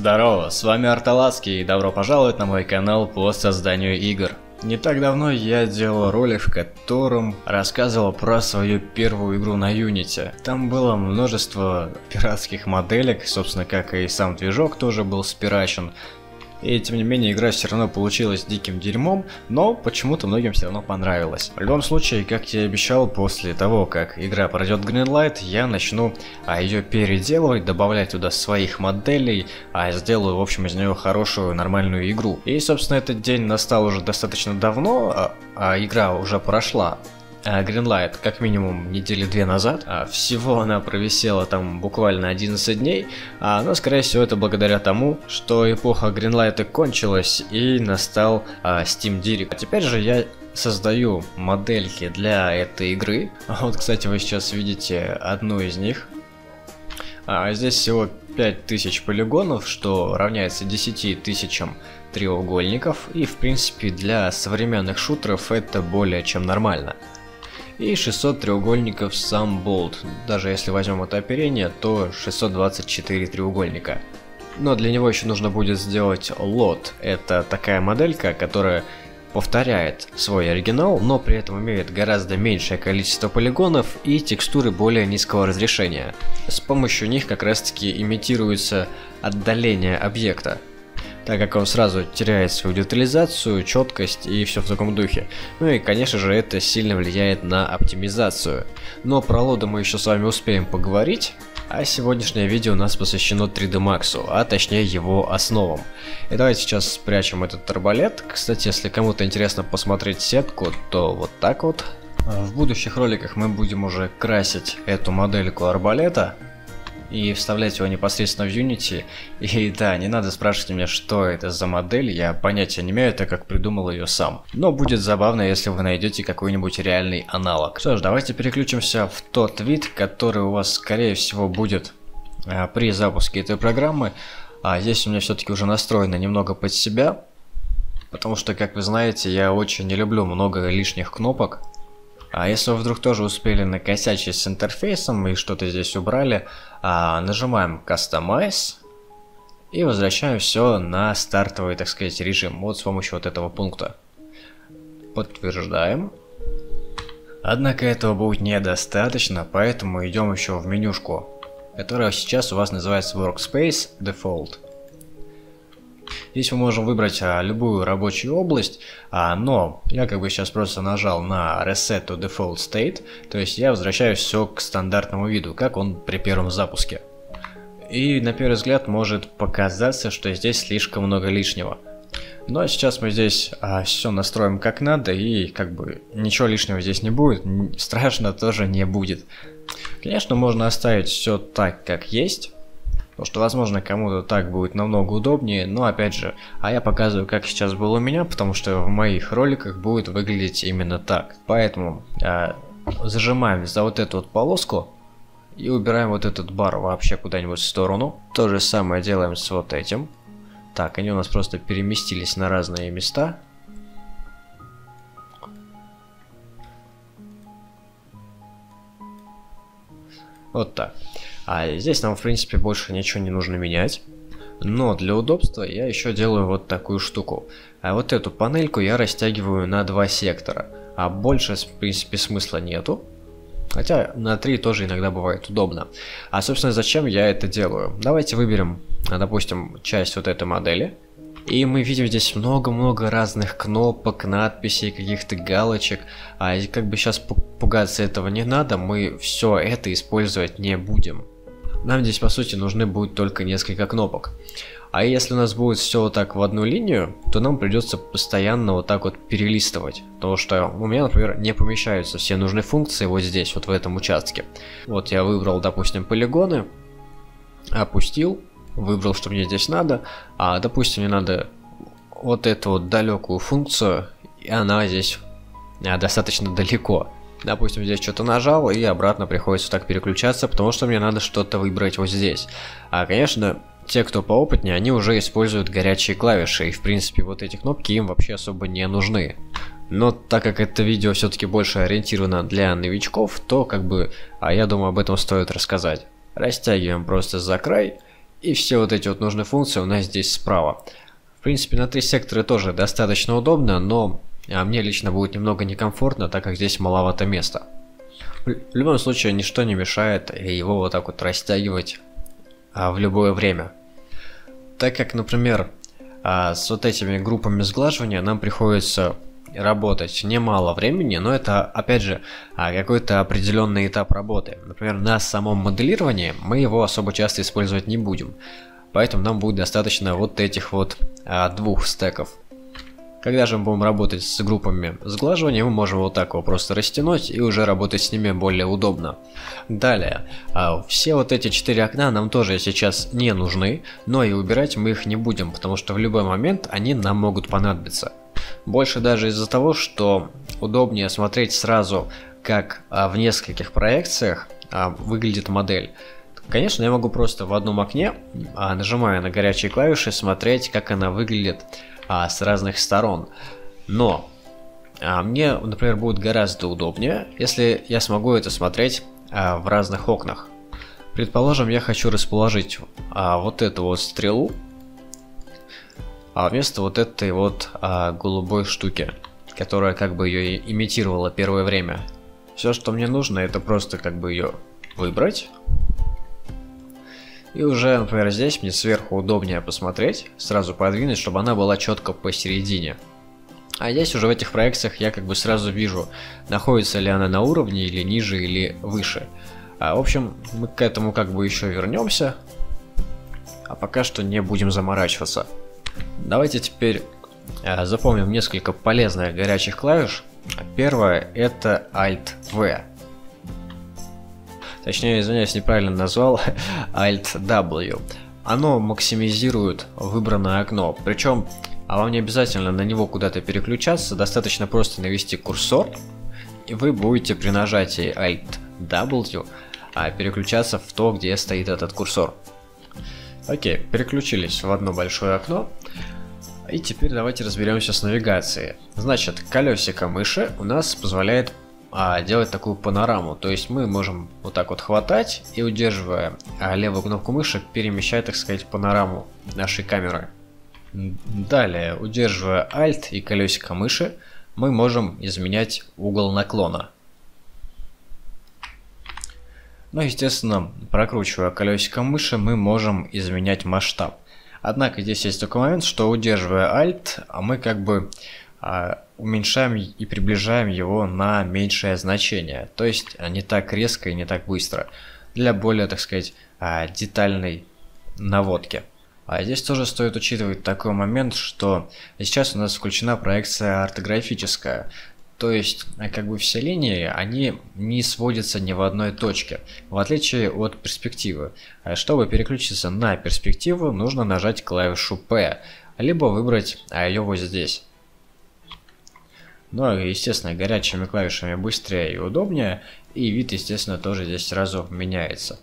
Здорово, с вами Арталаски и добро пожаловать на мой канал по созданию игр. Не так давно я делал ролик, в котором рассказывал про свою первую игру на Unity. Там было множество пиратских моделек, собственно, как и сам движок тоже был спирачен. И тем не менее, игра все равно получилась диким дерьмом, но почему-то многим все равно понравилась. В любом случае, как я и обещал, после того, как игра пройдет Greenlight, я начну ее переделывать, добавлять туда своих моделей, сделаю, в общем, из нее хорошую, нормальную игру. И, собственно, этот день настал уже достаточно давно, игра уже прошла. Greenlight как минимум недели две назад, всего она провисела там буквально 11 дней, но скорее всего это благодаря тому, что эпоха Greenlight кончилась и настал Steam Direct. А теперь же я создаю модельки для этой игры. Вот, кстати, вы сейчас видите одну из них. Здесь всего 5000 полигонов, что равняется 10000 треугольников, и в принципе для современных шутеров это более чем нормально. И 600 треугольников сам болт, даже если возьмем это оперение, то 624 треугольника. Но для него еще нужно будет сделать лот, это такая моделька, которая повторяет свой оригинал, но при этом имеет гораздо меньшее количество полигонов и текстуры более низкого разрешения. С помощью них как раз таки имитируется отдаление объекта, так как он сразу теряет свою детализацию, четкость и все в таком духе. Ну и конечно же это сильно влияет на оптимизацию. Но про лоды мы еще с вами успеем поговорить. А сегодняшнее видео у нас посвящено 3D Max, а точнее его основам. И давайте сейчас спрячем этот арбалет. Кстати, если кому-то интересно посмотреть сетку, то вот так вот. В будущих роликах мы будем уже красить эту модельку арбалета и вставлять его непосредственно в Unity. И да, не надо спрашивать меня, что это за модель, я понятия не имею, так как придумал ее сам. Но будет забавно, если вы найдете какой-нибудь реальный аналог. Что ж, давайте переключимся в тот вид, который у вас скорее всего будет при запуске этой программы. Здесь у меня все-таки уже настроено немного под себя, потому что, как вы знаете, я очень не люблю много лишних кнопок. А если вы вдруг тоже успели накосячить с интерфейсом и что-то здесь убрали, нажимаем Customize и возвращаем все на стартовый, так сказать, режим. Вот с помощью вот этого пункта. Подтверждаем. Однако этого будет недостаточно, поэтому идем еще в менюшку, которая сейчас у вас называется Workspace Default. Здесь мы можем выбрать любую рабочую область, но я как бы сейчас просто нажал на Reset to Default State, то есть я возвращаю все к стандартному виду, как он при первом запуске. И на первый взгляд может показаться, что здесь слишком много лишнего. Но сейчас мы здесь все настроим как надо, и как бы ничего лишнего здесь не будет, страшно тоже не будет. Конечно, можно оставить все так, как есть. Потому что, возможно, кому-то так будет намного удобнее, но опять же, я показываю, как сейчас было у меня, потому что в моих роликах будет выглядеть именно так. Поэтому зажимаем за вот эту вот полоску и убираем вот этот бар вообще куда-нибудь в сторону. То же самое делаем с вот этим. Так, они у нас просто переместились на разные места. Вот так. Здесь нам, в принципе, больше ничего не нужно менять. Но для удобства я еще делаю вот такую штуку. Вот эту панельку я растягиваю на два сектора. Больше, в принципе, смысла нету. Хотя на 3 тоже иногда бывает удобно. Собственно, зачем я это делаю? Давайте выберем, допустим, часть вот этой модели. И мы видим здесь много-много разных кнопок, надписей, каких-то галочек. Как бы сейчас пугаться этого не надо, мы все это использовать не будем. Нам здесь по сути нужны будет только несколько кнопок. Если у нас будет все вот так в одну линию, то нам придется постоянно вот так вот перелистывать. Потому что у меня, например, не помещаются все нужные функции вот здесь, вот в этом участке. Вот я выбрал, допустим, полигоны, опустил. Выбрал, что мне здесь надо, допустим, мне надо вот эту вот далекую функцию, и она здесь достаточно далеко. Допустим, здесь что-то нажал, и обратно приходится так переключаться, потому что мне надо что-то выбрать вот здесь. Конечно, те, кто поопытнее, они уже используют горячие клавиши, и в принципе вот эти кнопки им вообще особо не нужны. Но так как это видео все-таки больше ориентировано для новичков, то как бы, я думаю, об этом стоит рассказать. Растягиваем просто за край. И все вот эти вот нужные функции у нас здесь справа. В принципе, на три сектора тоже достаточно удобно, но мне лично будет немного некомфортно, так как здесь маловато места. В любом случае, ничто не мешает его вот так вот растягивать в любое время. Так как, например, с вот этими группами сглаживания нам приходится работать немало времени, но это, опять же, какой-то определенный этап работы. Например, на самом моделировании мы его особо часто использовать не будем, поэтому нам будет достаточно вот этих вот двух стеков. Когда же мы будем работать с группами сглаживания, мы можем вот так его просто растянуть и уже работать с ними более удобно. Далее, все вот эти 4 окна нам тоже сейчас не нужны, но и убирать мы их не будем, потому что в любой момент они нам могут понадобиться. Больше даже из-за того, что удобнее смотреть сразу, как в нескольких проекциях выглядит модель. Конечно, я могу просто в одном окне, нажимая на горячие клавиши, смотреть, как она выглядит с разных сторон. Но мне, например, будет гораздо удобнее, если я смогу это смотреть в разных окнах. Предположим, я хочу расположить вот эту вот стрелу вместо вот этой вот голубой штуки, которая как бы ее имитировала первое время. Все, что мне нужно, это просто как бы ее выбрать. И уже, например, здесь мне сверху удобнее посмотреть, сразу подвинуть, чтобы она была четко посередине. А здесь уже в этих проекциях я как бы сразу вижу, находится ли она на уровне, или ниже, или выше. В общем, мы к этому как бы еще вернемся, а пока что не будем заморачиваться. Давайте теперь запомним несколько полезных горячих клавиш. Первое — это Alt-V. Точнее, извиняюсь, неправильно назвал, Alt-W. Оно максимизирует выбранное окно. Причем вам не обязательно на него куда-то переключаться, достаточно просто навести курсор, и вы будете при нажатии Alt-W переключаться в то, где стоит этот курсор. Окей, переключились в одно большое окно. И теперь давайте разберемся с навигацией. Значит, колесико мыши у нас позволяет делать такую панораму. То есть мы можем вот так вот хватать и, удерживая левую кнопку мыши, перемещать, так сказать, панораму нашей камеры. Далее, удерживая Alt и колесико мыши, мы можем изменять угол наклона. Ну, естественно, прокручивая колесико мыши, мы можем изменять масштаб. Однако здесь есть такой момент, что, удерживая Alt, мы как бы уменьшаем и приближаем его на меньшее значение. То есть не так резко и не так быстро. Для более, так сказать, детальной наводки. А здесь тоже стоит учитывать такой момент, что сейчас у нас включена проекция ортографическая. То есть, как бы все линии, они не сводятся ни в одной точке, в отличие от перспективы. Чтобы переключиться на перспективу, нужно нажать клавишу P, либо выбрать ее вот здесь. Ну, естественно, горячими клавишами быстрее и удобнее, и вид, естественно, тоже здесь сразу меняется.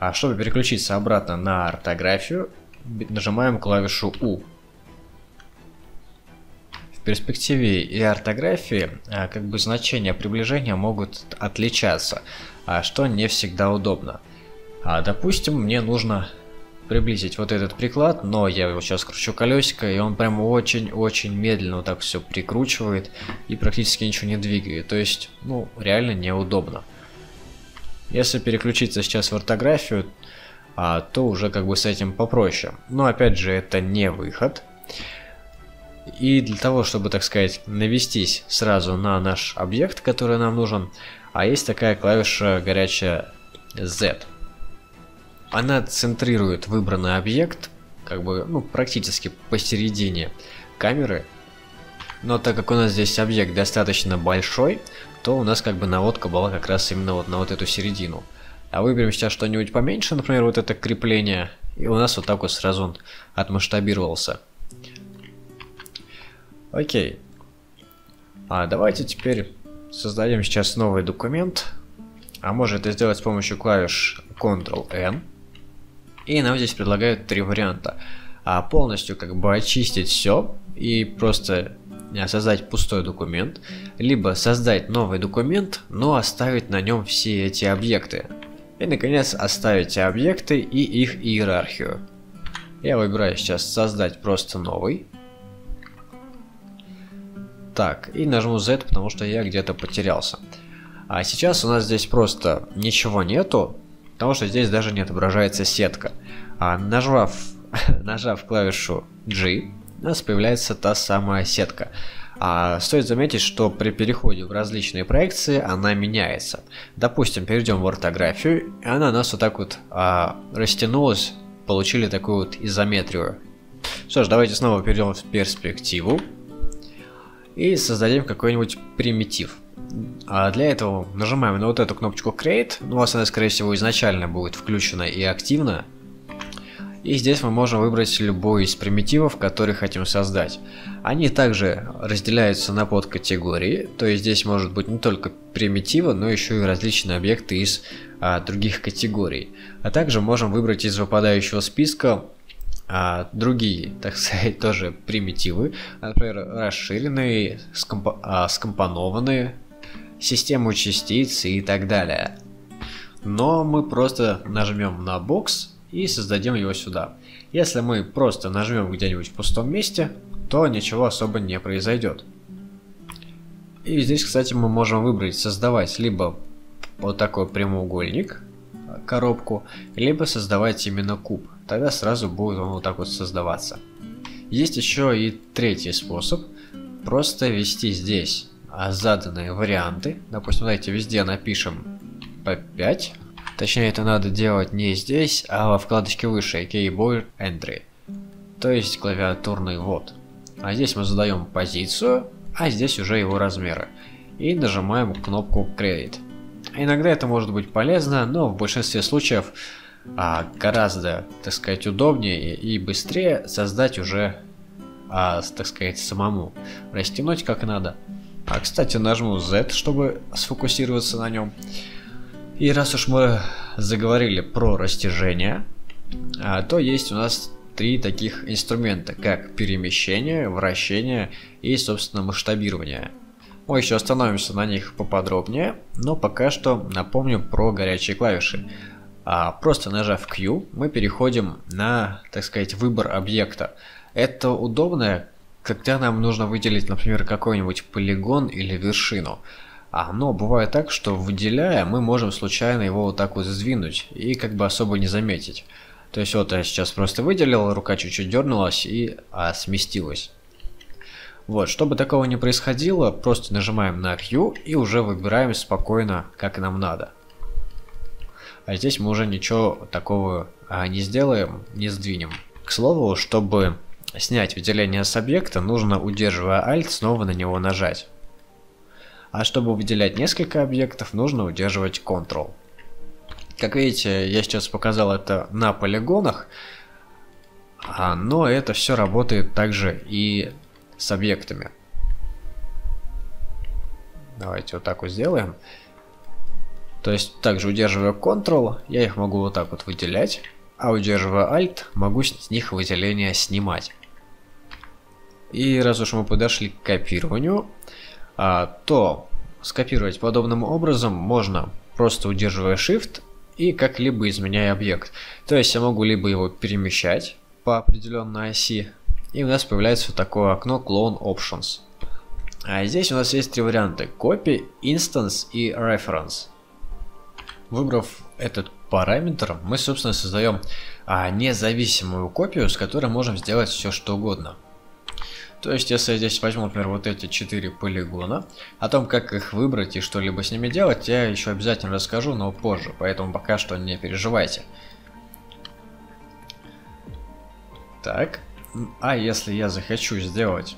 А чтобы переключиться обратно на ортографию, нажимаем клавишу U. В перспективе и ортографии как бы значения приближения могут отличаться, что не всегда удобно. Допустим, мне нужно приблизить вот этот приклад, но я его сейчас кручу колесико, и он прям очень-очень медленно вот так все прикручивает и практически ничего не двигает. То есть, ну, реально неудобно. Если переключиться сейчас в ортографию, то уже как бы с этим попроще. Но опять же, это не выход. И для того, чтобы, так сказать, навестись сразу на наш объект, который нам нужен, есть такая клавиша горячая Z. Она центрирует выбранный объект, как бы, ну, практически посередине камеры. Но так как у нас здесь объект достаточно большой, то у нас как бы наводка была как раз именно вот на вот эту середину. А выберем сейчас что-нибудь поменьше, например, вот это крепление, и у нас вот так вот сразу он отмасштабировался. Окей. Давайте теперь создадим сейчас новый документ. Можно это сделать с помощью клавиш Ctrl-N. И нам здесь предлагают три варианта. Полностью как бы очистить все и просто создать пустой документ. Либо создать новый документ, но оставить на нем все эти объекты. И наконец оставить объекты и их иерархию. Я выбираю сейчас создать просто новый. Так, и нажму Z, потому что я где-то потерялся. А сейчас у нас здесь просто ничего нету, потому что здесь даже не отображается сетка. А нажав клавишу G, у нас появляется та самая сетка. А стоит заметить, что при переходе в различные проекции она меняется. Допустим, перейдем в ортографию, и она нас вот так вот растянулась, получили такую вот изометрию. Что ж, давайте снова перейдем в перспективу и создадим какой-нибудь примитив. А для этого нажимаем на вот эту кнопочку Create, у вас она, скорее всего, изначально будет включена и активна. И здесь мы можем выбрать любой из примитивов, который хотим создать. Они также разделяются на подкатегории, то есть здесь может быть не только примитивы, но еще и различные объекты из других категорий. А также можем выбрать из выпадающего списка другие, так сказать, тоже примитивы, например, расширенные, скомпонованные, систему частиц и так далее. Но мы просто нажмем на бокс и создадим его сюда. Если мы просто нажмем где-нибудь в пустом месте, то ничего особо не произойдет. И здесь, кстати, мы можем выбрать создавать либо вот такой прямоугольник, коробку, либо создавать именно куб. Тогда сразу будет он вот так вот создаваться. Есть еще и третий способ. Просто ввести здесь заданные варианты. Допустим, давайте везде напишем по 5. Точнее, это надо делать не здесь, а во вкладочке выше, Keyboard Entry, то есть клавиатурный ввод. А здесь мы задаем позицию, а здесь уже его размеры. И нажимаем кнопку Create. Иногда это может быть полезно, но в большинстве случаев гораздо, так сказать, удобнее и быстрее создать уже, так сказать, самому. Растянуть как надо. А, кстати, нажму Z, чтобы сфокусироваться на нем. И раз уж мы заговорили про растяжение, то есть у нас три таких инструмента, как перемещение, вращение и, собственно, масштабирование. Мы еще остановимся на них поподробнее, но пока что напомню про горячие клавиши. Просто нажав Q, мы переходим на, так сказать, выбор объекта. Это удобно, когда нам нужно выделить, например, какой-нибудь полигон или вершину. Но бывает так, что выделяя, мы можем случайно его вот так вот сдвинуть и как бы особо не заметить. То есть вот я сейчас просто выделил, рука чуть-чуть дернулась и сместилась. Вот, чтобы такого не происходило, просто нажимаем на Q и уже выбираем спокойно, как нам надо. А здесь мы уже ничего такого не сделаем, не сдвинем. К слову, чтобы снять выделение с объекта, нужно, удерживая Alt, снова на него нажать. А чтобы выделять несколько объектов, нужно удерживать Ctrl. Как видите, я сейчас показал это на полигонах, но это все работает также и с объектами. Давайте вот так вот сделаем. То есть также удерживая Ctrl, я их могу вот так вот выделять, а удерживая Alt, могу с них выделение снимать. И раз уж мы подошли к копированию, то скопировать подобным образом можно, просто удерживая Shift и как-либо изменяя объект. То есть я могу либо его перемещать по определенной оси, и у нас появляется вот такое окно Clone Options. А здесь у нас есть три варианта: Copy, Instance и Reference. Выбрав этот параметр, мы, собственно, создаем независимую копию, с которой можем сделать все что угодно. То есть, если я здесь возьму, например, вот эти 4 полигона, о том, как их выбрать и что-либо с ними делать, я еще обязательно расскажу, но позже, поэтому пока что не переживайте. Так, а если я захочу сделать,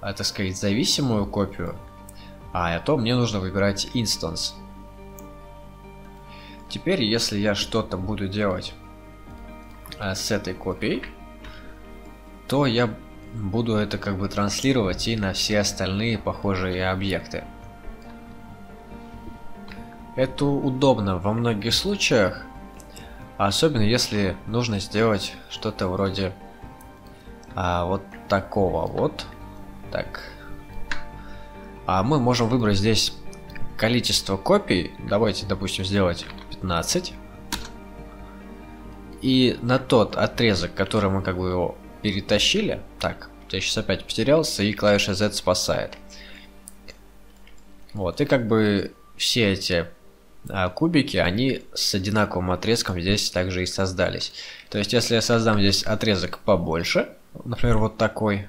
так сказать, зависимую копию, то мне нужно выбирать Instance. Теперь, если я что-то буду делать с этой копией, то я буду это как бы транслировать и на все остальные похожие объекты. Это удобно во многих случаях, особенно если нужно сделать что-то вроде вот такого вот. Так. Мы можем выбрать здесь количество копий. Давайте, допустим, сделать 15. И на тот отрезок, который мы как бы его перетащили. Так, я сейчас опять потерялся, и клавиша Z спасает. Вот, и как бы все эти кубики, они с одинаковым отрезком здесь также и создались. То есть, если я создам здесь отрезок побольше, например, вот такой,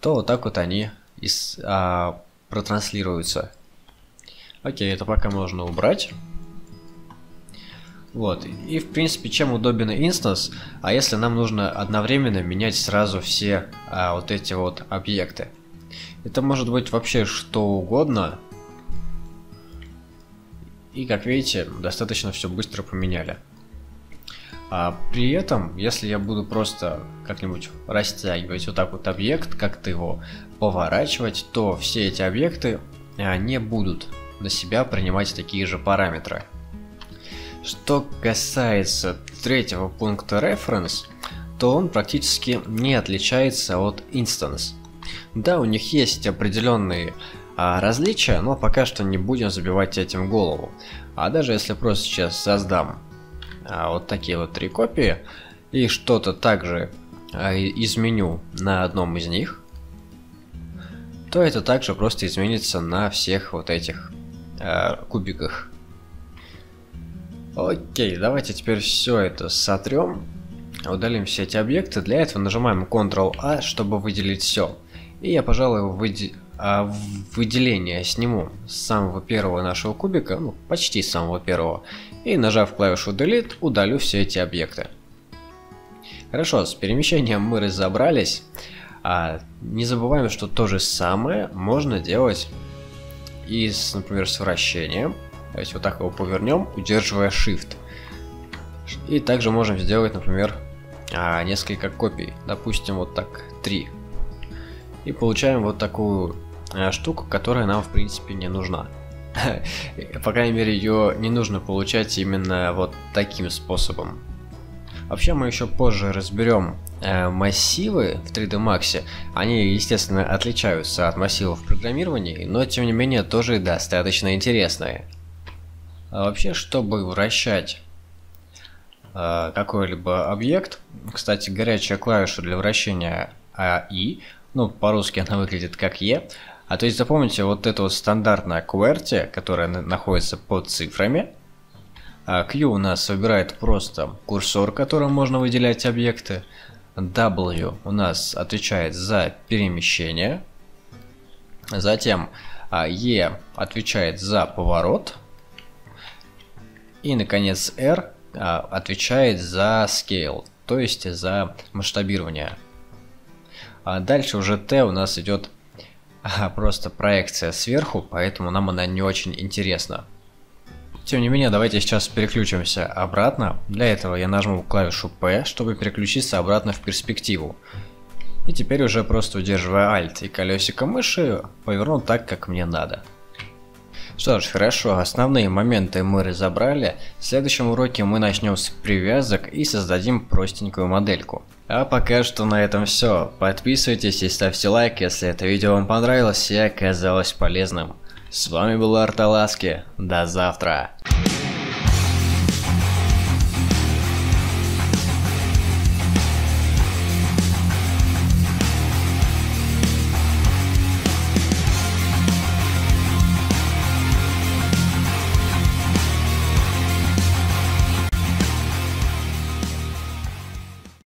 то вот так вот они и протранслируются. Окей, это пока можно убрать. Вот, и в принципе, чем удобен инстанс, а если нам нужно одновременно менять сразу все вот эти вот объекты. Это может быть вообще что угодно. И как видите, достаточно все быстро поменяли. А при этом, если я буду просто как-нибудь растягивать вот так вот объект, как-то его поворачивать, то все эти объекты не будут на себя принимать такие же параметры. Что касается третьего пункта reference, то он практически не отличается от instance. Да, у них есть определенные различия, но пока что не будем забивать этим голову. А даже если просто сейчас создам вот такие вот три копии и что-то также изменю на одном из них, то это также просто изменится на всех вот этих кубиках. Окей, давайте теперь все это сотрем, удалим все эти объекты. Для этого нажимаем Ctrl-A, чтобы выделить все. И я, пожалуй, выделение сниму с самого первого нашего кубика, ну, почти с самого первого, и, нажав клавишу Delete, удалю все эти объекты. Хорошо, с перемещением мы разобрались. Не забываем, что то же самое можно делать и, например, с вращением. То есть вот так его повернем, удерживая Shift. И также можем сделать, например, несколько копий. Допустим, вот так, 3. И получаем вот такую штуку, которая нам в принципе не нужна. По крайней мере, ее не нужно получать именно вот таким способом. Вообще, мы еще позже разберем массивы в 3D Max. Они, естественно, отличаются от массивов в программировании, но тем не менее тоже достаточно интересные. А вообще, чтобы вращать какой-либо объект, кстати, горячая клавиша для вращения I, ну, по-русски она выглядит как E. А то есть запомните, вот это вот стандартная QWERTY, которая находится под цифрами. Q у нас выбирает просто курсор, которым можно выделять объекты. W у нас отвечает за перемещение. Затем E отвечает за поворот. И, наконец, R отвечает за scale, то есть за масштабирование. А дальше уже T у нас идет просто проекция сверху, поэтому нам она не очень интересна. Тем не менее, давайте сейчас переключимся обратно. Для этого я нажму клавишу P, чтобы переключиться обратно в перспективу. И теперь уже просто удерживая Alt и колесико мыши, поверну так, как мне надо. Что ж, хорошо, основные моменты мы разобрали. В следующем уроке мы начнем с привязок и создадим простенькую модельку. А пока что на этом все. Подписывайтесь и ставьте лайк, если это видео вам понравилось и оказалось полезным. С вами был Арталаски. До завтра.